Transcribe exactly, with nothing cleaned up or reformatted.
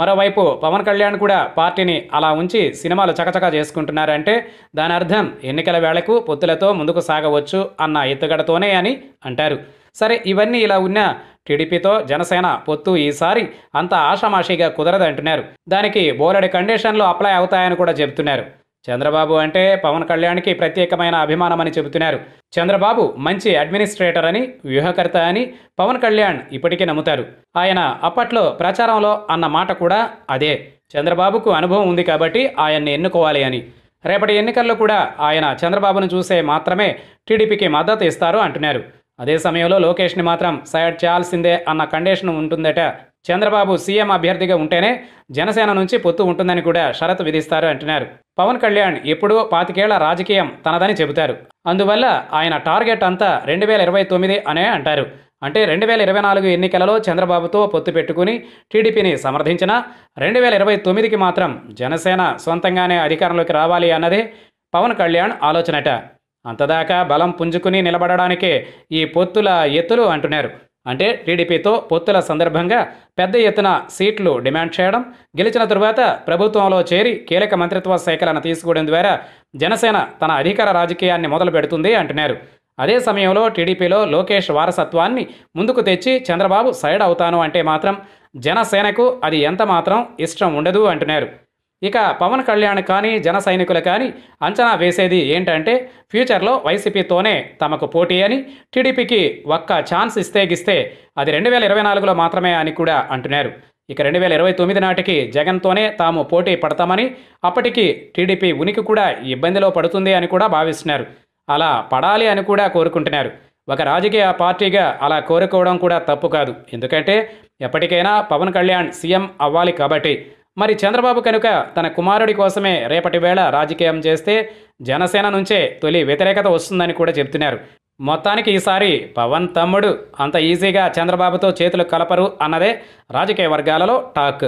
మరోవైపు పవన్ కళ్యాణ్ కూడా పార్టీని అలా ఉంచి సినిమాలు చకచకా చేసుకుంటున్నారంటే దాని అర్థం ఎన్నికల వేళకు పొత్తులతో ముందుకు సాగవచ్చు అన్న ఎత్తుగడతోనే అని అంటారు. సరే, ఇవన్నీ ఇలా ఉన్నా టీడీపీతో జనసేన పొత్తు ఈసారి అంత ఆషామాషీగా కుదరదంటున్నారు. దానికి బోలెడు కండిషన్లు అప్లై అవుతాయని కూడా చెబుతున్నారు. చంద్రబాబు అంటే పవన్ కళ్యాణ్కి ప్రత్యేకమైన అభిమానమని చెబుతున్నారు. చంద్రబాబు మంచి అడ్మినిస్ట్రేటర్ అని, వ్యూహకర్త అని పవన్ కళ్యాణ్ ఇప్పటికీ నమ్ముతారు. ఆయన అప్పట్లో ప్రచారంలో అన్న మాట కూడా అదే, చంద్రబాబుకు అనుభవం ఉంది కాబట్టి ఆయన్ని ఎన్నుకోవాలి అని. రేపటి ఎన్నికల్లో కూడా ఆయన చంద్రబాబును చూసే మాత్రమే టీడీపీకి మద్దతు ఇస్తారు అంటున్నారు. అదే సమయంలో లోకేష్ని మాత్రం సైడ్ చేయాల్సిందే అన్న కండిషన్ ఉంటుందట. చంద్రబాబు సీఎం అభ్యర్థిగా ఉంటేనే జనసేన నుంచి పొత్తు ఉంటుందని కూడా షరతు విధిస్తారు అంటున్నారు. పవన్ కళ్యాణ్ ఎప్పుడూ పాతికేళ్ల రాజకీయం తనదని చెబుతారు. అందువల్ల ఆయన టార్గెట్ అంతా రెండు వేల ఇరవై తొమ్మిది అనే అంటారు. అంటే రెండు వేల ఇరవై నాలుగు ఎన్నికలలో చంద్రబాబుతో పొత్తు పెట్టుకుని టీడీపీని సమర్థించిన రెండు వేల ఇరవై తొమ్మిదికి మాత్రం జనసేన సొంతంగానే అధికారంలోకి రావాలి అన్నదే పవన్ కళ్యాణ్ ఆలోచనట. అంతదాకా బలం పుంజుకుని నిలబడడానికే ఈ పొత్తుల ఎత్తులు అంటున్నారు. అంటే టీడీపీతో పొత్తుల సందర్భంగా పెద్ద ఎత్తున సీట్లు డిమాండ్ చేయడం, గెలిచిన తరువాత ప్రభుత్వంలో చేరి కీలక మంత్రిత్వ శాఖలను తీసుకోవడం ద్వారా జనసేన తన అధికార రాజకీయాన్ని మొదలు పెడుతుంది అంటున్నారు. అదే సమయంలో టీడీపీలో లోకేష్ వారసత్వాన్ని ముందుకు తెచ్చి చంద్రబాబు సైడ్ అవుతాను అంటే మాత్రం జనసేనకు అది ఎంత మాత్రం ఇష్టం ఉండదు అంటున్నారు. ఇక పవన్ కళ్యాణ్ కానీ జన సైనికులు కానీ అంచనా వేసేది ఏంటంటే ఫ్యూచర్లో వైసీపీతోనే తమకు పోటీ అని, టీడీపీకి ఒక్క ఛాన్స్ ఇస్తే గిస్తే అది రెండు వేల ఇరవై నాలుగులో మాత్రమే అని కూడా అంటున్నారు. ఇక రెండు వేల ఇరవై తొమ్మిది నాటికి జగన్తోనే తాము పోటీ పడతామని, అప్పటికి టీడీపీ ఉనికి కూడా ఇబ్బందిలో పడుతుంది అని కూడా భావిస్తున్నారు. అలా పడాలి అని కూడా కోరుకుంటున్నారు. ఒక రాజకీయ పార్టీగా అలా కోరుకోవడం కూడా తప్పు కాదు. ఎందుకంటే ఎప్పటికైనా పవన్ కళ్యాణ్ సీఎం అవ్వాలి కాబట్టి. మరి చంద్రబాబు కనుక తన కుమారుడి కోసమే రేపటి వేళ రాజకీయం చేస్తే జనసేన నుంచే తొలి వ్యతిరేకత వస్తుందని కూడా చెబుతున్నారు. మొత్తానికి ఈసారి పవన్ తమ్ముడు అంత ఈజీగా చంద్రబాబుతో చేతులు కలపరు అన్నదే రాజకీయ వర్గాలలో టాక్.